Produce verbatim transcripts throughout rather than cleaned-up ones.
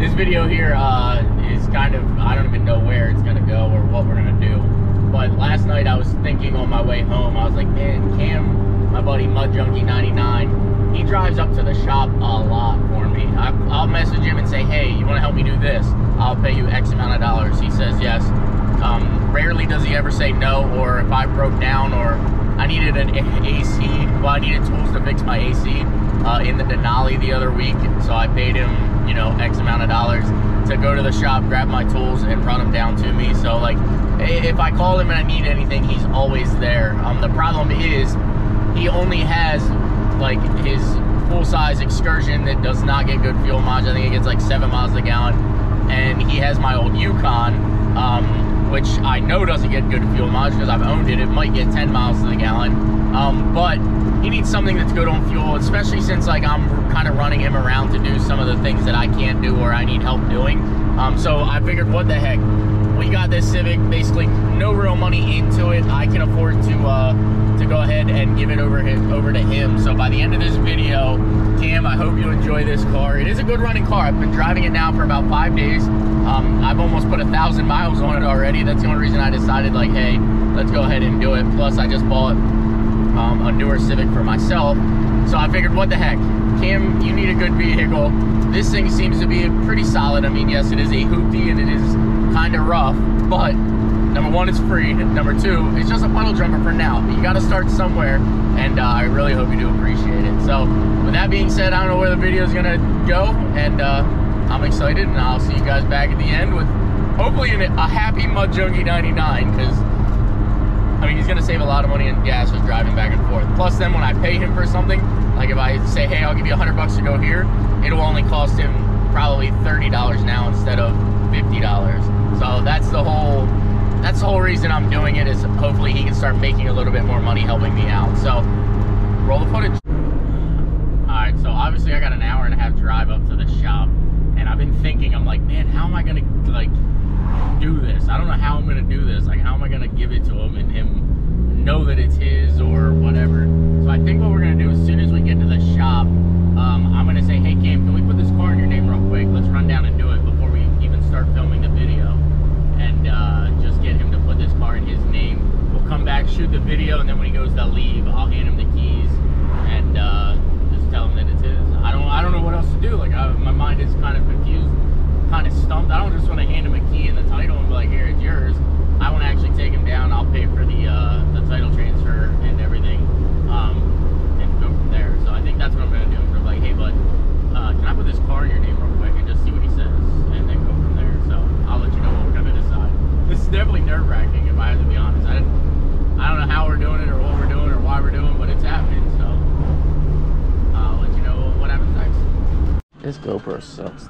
this video here uh, is kind of, I don't even know where it's gonna go or what we're gonna do. But last night I was thinking on my way home, I was like, man, Cam, my buddy Mud Junkie ninety-nine, he drives up to the shop a lot for me. I, I'll message him and say, hey, you wanna help me do this? I'll pay you X amount of dollars. He says yes. Um, rarely does he ever say no, or if I broke down or I needed an A C, well, I needed tools to fix my A C uh, in the Denali the other week. So I paid him, you know, X amount of dollars to go to the shop, grab my tools, and run them down to me. So, like, if I call him and I need anything, he's always there. Um, the problem is he only has, like, his full-size Excursion that does not get good fuel mileage. I think it gets, like, seven miles a gallon. And he has my old Yukon, um, which I know doesn't get good fuel mileage because I've owned it. It might get ten miles to the gallon, um, but he needs something that's good on fuel, especially since, like, I'm kind of running him around to do some of the things that I can't do or I need help doing. Um, so I figured, what the heck? We got this Civic, basically no real money into it. I can afford to uh, to go ahead and give it over him, over to him. So by the end of this video, Cam, I hope you enjoy this car. It is a good running car. I've been driving it now for about five days. Um, I've almost put a thousand miles on it already. That's the only reason I decided, like, hey, let's go ahead and do it. Plus, I just bought um, a newer Civic for myself. So I figured, what the heck? Cam, you need a good vehicle. This thing seems to be pretty solid. I mean, yes, it is a hoopty and it is kind of rough, but number one, it's free. Number two, it's just a puddle jumper for now. But you got to start somewhere, and uh, I really hope you do appreciate it. So, with that being said, I don't know where the video is gonna go, and uh, I'm excited, and I'll see you guys back at the end with hopefully an, a happy Mud Junkie ninety-nine, because I mean, he's gonna save a lot of money in gas just driving back and forth. Plus, then when I pay him for something, like if I say, hey, I'll give you a hundred bucks to go here, it'll only cost him probably thirty dollars now instead of fifty dollars. So that's the whole that's the whole reason I'm doing it, is hopefully he can start making a little bit more money helping me out. So roll the footage. Alright, so obviously I got an hour and a half drive up to the shop, and I've been thinking, I'm like, man, how am I gonna, like, do this? I don't know how I'm gonna do this. Like, how am I gonna give it to him and him know that it's his or whatever? So I think what we're gonna do, as soon as we get to the shop, um, I'm gonna say, hey Cam, can we put this car in your name real quick? Let's run down and do it before we even start filming the video. And uh, just get him to put this car in his name. We'll come back, shoot the video, and then when he goes to leave, I'll hand him the keys and uh, just tell him that it's his. I don't, I don't know what else to do. Like, I, my mind is kind of confused, kind of stumped. I don't just want to hand him a key and the title and be like, here, it's yours. I want to actually take him down. I'll pay for the uh, the title transfer and everything, um, and go from there. So I think that's what I'm gonna do. I'm gonna be like, hey, bud, uh, can I put this car in your name real quick and just see what he says, and then go from there. So I'll let you know what we're gonna decide. This is definitely nerve-wracking, if I have to be honest. I, I don't know how we're doing it or what we're doing or why we're doing, but it's happening. So I'll let you know what happens next. This GoPro sucks.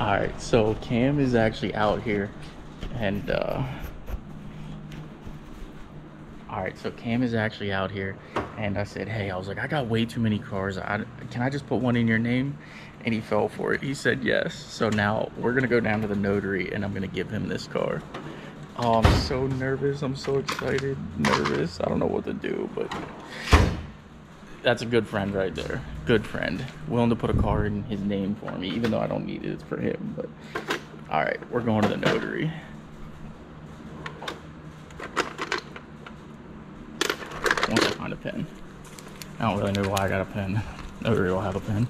All right, so Cam is actually out here, and uh, all right, so Cam is actually out here, and I said, hey, I was like, I got way too many cars. I, can I just put one in your name? And he fell for it. He said yes. So now we're gonna go down to the notary and I'm gonna give him this car. Oh, I'm so nervous. I'm so excited. Nervous. I don't know what to do, but that's a good friend right there. Good friend. Willing to put a car in his name for me, even though I don't need it. It's for him. But all right, we're going to the notary. Once I find a pen. I don't really know why I got a pen. Notary will have a pen.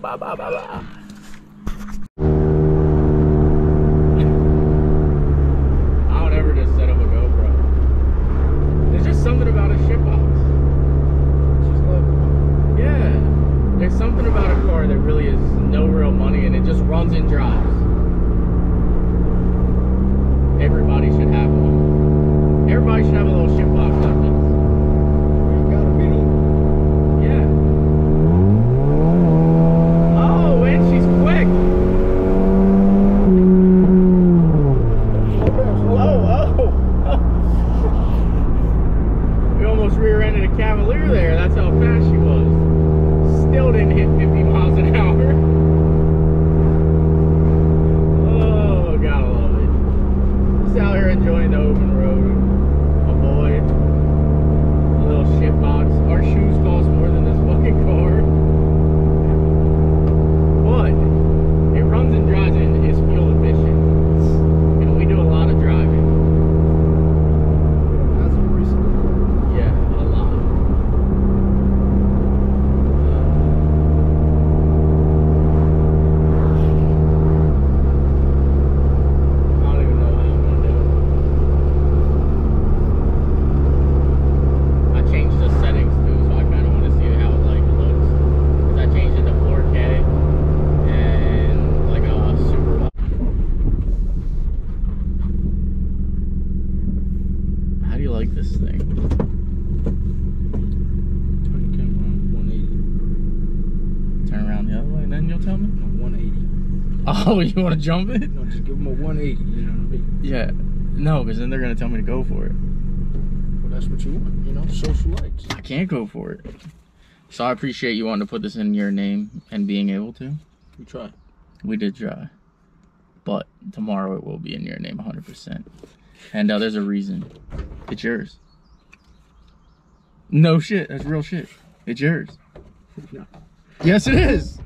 Ba, ba, ba, ba. I would ever just set up a GoPro. There's just something about a shitbox. Just love it. Yeah. There's something about a car that really is no real money, and it just runs and drives. Everybody should have one. Everybody should have a little shitbox like this. Or shoes cost more than this fucking car. Oh, you want to jump it? No, just give them a one eighty, you know what I mean? Yeah. No, because then they're going to tell me to go for it. Well, that's what you want, you know, social lights. I can't go for it. So I appreciate you wanting to put this in your name and being able to. We tried. We did try. But tomorrow it will be in your name one hundred percent. And uh, there's a reason. It's yours. No shit. That's real shit. It's yours. No. Yes, it is.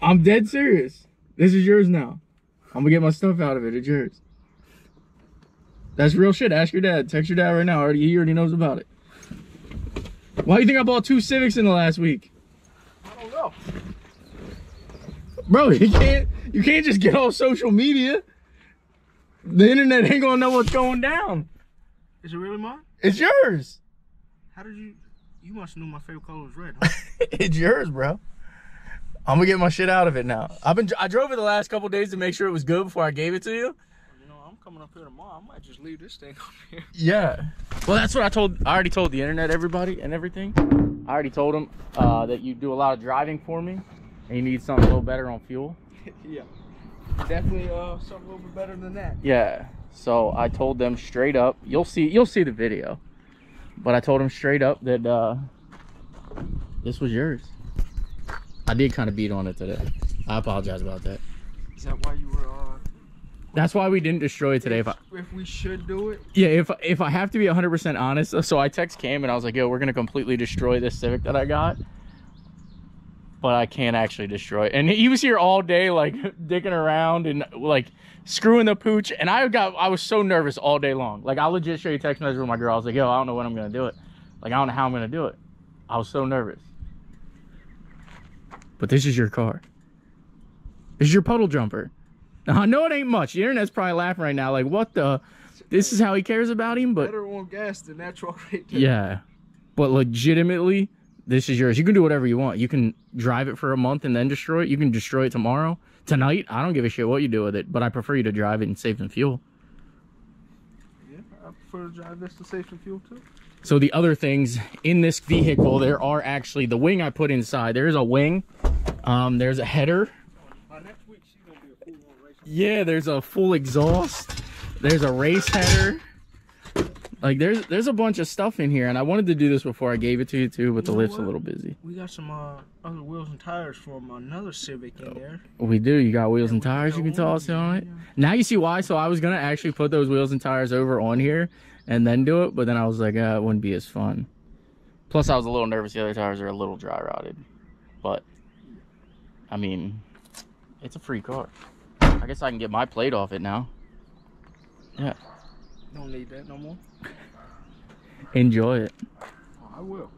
I'm dead serious. This is yours now. I'm going to get my stuff out of it. It's yours. That's real shit. Ask your dad. Text your dad right now. Already, he already knows about it. Why do you think I bought two Civics in the last week? I don't know. Bro, you can't, you can't just get off social media. The internet ain't going to know what's going down. Is it really mine? It's yours. How did you... You must know my favorite color was red, huh? It's yours, bro. I'm gonna get my shit out of it now. I've been I drove it the last couple days to make sure it was good before I gave it to you. You know, I'm coming up here tomorrow. I might just leave this thing up here. Yeah. Well, that's what I told. I already told the internet, everybody, and everything. I already told them uh, that you do a lot of driving for me, and you need something a little better on fuel. Yeah. Definitely uh, something a little bit better than that. Yeah. So I told them straight up. You'll see. You'll see the video. But I told him straight up that uh, this was yours. I did kind of beat on it today. I apologize about that. Is that why you were? Uh, That's why we didn't destroy it today. If, if, I, if we should do it. Yeah, if if I have to be one hundred percent honest, so I text Cam and I was like, "Yo, we're gonna completely destroy this Civic that I got," but I can't actually destroy it. And he was here all day, like dicking around and like screwing the pooch. And I got, I was so nervous all day long. Like I legit showed you a text message with my girl. I was like, yo, I don't know when I'm gonna do it. Like I don't know how I'm gonna do it. I was so nervous. But this is your car. This is your puddle jumper. Now I know it ain't much. The internet's probably laughing right now. Like what the, this is how he cares about him, but. Better on gas than that truck right there. Yeah, but legitimately, this is yours. You can do whatever you want. You can drive it for a month and then destroy it. You can destroy it tomorrow, tonight. I don't give a shit what you do with it, but I prefer you to drive it and save some fuel. Yeah, I prefer to drive this to save some fuel too. So the other things in this vehicle, there are actually the wing I put inside. There is a wing. Um, there's a header. Uh, next week she's gonna be a full-on racer. Yeah, there's a full exhaust. There's a race header. Like there's there's a bunch of stuff in here, and I wanted to do this before I gave it to you too, but you the lift's what? a little busy. We got some uh, other wheels and tires from another Civic in there. We do. You got wheels yeah, and tires you can toss it on it. Yeah. Now you see why. So I was gonna actually put those wheels and tires over on here, and then do it, but then I was like, uh, it wouldn't be as fun. Plus, I was a little nervous. The other tires are a little dry rotted, but I mean, it's a free car. I guess I can get my plate off it now. Yeah. Don't need that no more. Enjoy it. Oh, I will.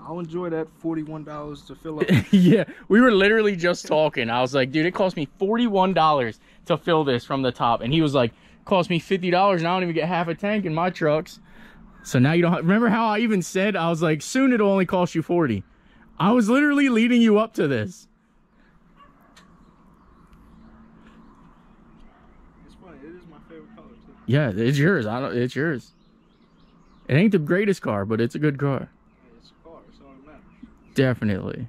I'll enjoy that forty-one dollars to fill up. Yeah, we were literally just talking. I was like, dude, it cost me forty-one dollars to fill this from the top. And he was like, cost me fifty dollars and I don't even get half a tank in my trucks. So now you don't have, remember how I even said, I was like, soon it'll only cost you forty. I was literally leading you up to this. Yeah, it's yours. I don't. It's yours. It ain't the greatest car, but it's a good car. It's a car. It's all that matters. Definitely.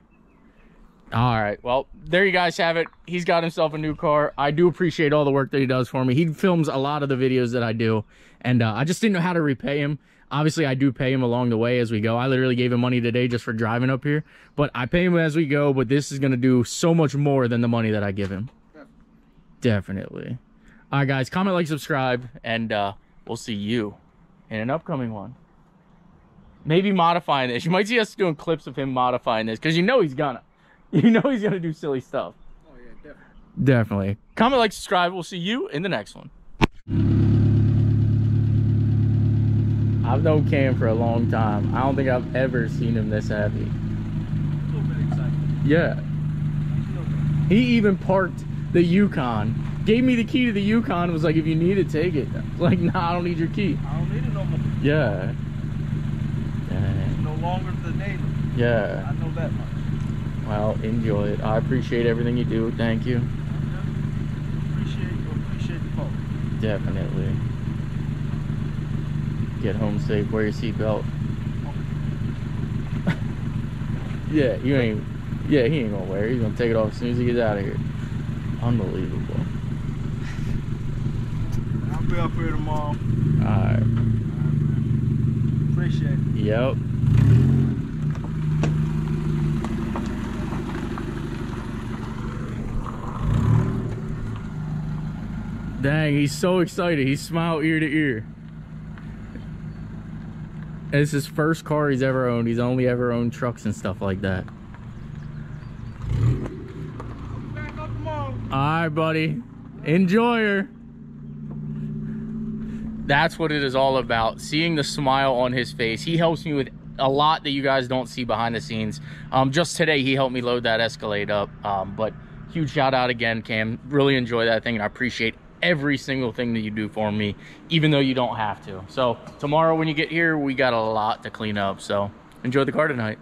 All right. Well, there you guys have it. He's got himself a new car. I do appreciate all the work that he does for me. He films a lot of the videos that I do, and uh, I just didn't know how to repay him. Obviously, I do pay him along the way as we go. I literally gave him money today just for driving up here, but I pay him as we go. But this is gonna do so much more than the money that I give him. Definitely. Definitely. All right, guys, comment, like, subscribe, and uh, we'll see you in an upcoming one. Maybe modifying this. You might see us doing clips of him modifying this because you know he's gonna. You know he's gonna do silly stuff. Oh, yeah, definitely. Definitely. Comment, like, subscribe. We'll see you in the next one. I've known Cam for a long time. I don't think I've ever seen him this happy. A little bit excited. Yeah. He even parked the Yukon. Gave me the key to the Yukon, was like, if you need it, take it. Like, nah, I don't need your key. I don't need it no more. Yeah. Dang. It's no longer the neighbor. Yeah. I know that much. Well, enjoy it. I appreciate everything you do. Thank you. Appreciate you. Appreciate the call. Definitely. Get home safe. Wear your seatbelt. Okay. Yeah, you ain't. Yeah, he ain't gonna wear it. He's gonna take it off as soon as he gets out of here. Unbelievable. I'll be up here tomorrow. Alright. All right, appreciate it. Yep. Dang, he's so excited. He smiled ear to ear. It's his first car he's ever owned. He's only ever owned trucks and stuff like that. Alright, buddy. Enjoy her. That's what it is all about. Seeing the smile on his face. He helps me with a lot that you guys don't see behind the scenes. Um, just today, he helped me load that Escalade up. Um, but huge shout out again, Cam. Really enjoy that thing, and I appreciate every single thing that you do for me, even though you don't have to. So tomorrow when you get here, we got a lot to clean up. So enjoy the car tonight.